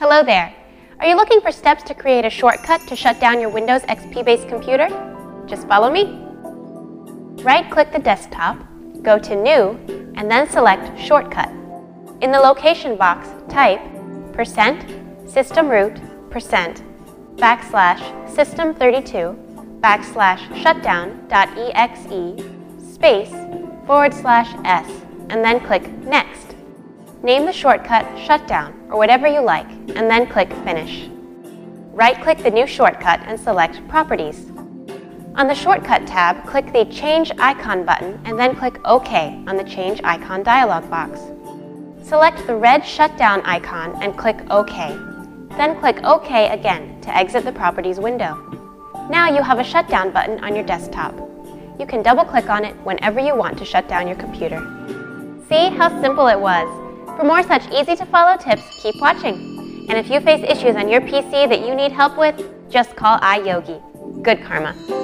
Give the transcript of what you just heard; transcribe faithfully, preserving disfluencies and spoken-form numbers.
Hello there. Are you looking for steps to create a shortcut to shut down your Windows X P-based computer? Just follow me. Right-click the desktop, go to New, and then select Shortcut. In the location box, type percent systemroot percent backslash system thirty-two backslash shutdown.exe space forward slash s, and then click Next. Name the shortcut Shutdown or whatever you like, and then click Finish. Right-click the new shortcut and select Properties. On the Shortcut tab, click the Change Icon button and then click OK on the Change Icon dialog box. Select the red Shutdown icon and click OK. Then click OK again to exit the Properties window. Now you have a Shutdown button on your desktop. You can double-click on it whenever you want to shut down your computer. See how simple it was? For more such easy-to-follow tips, keep watching. And if you face issues on your P C that you need help with, just call iYogi. Good karma.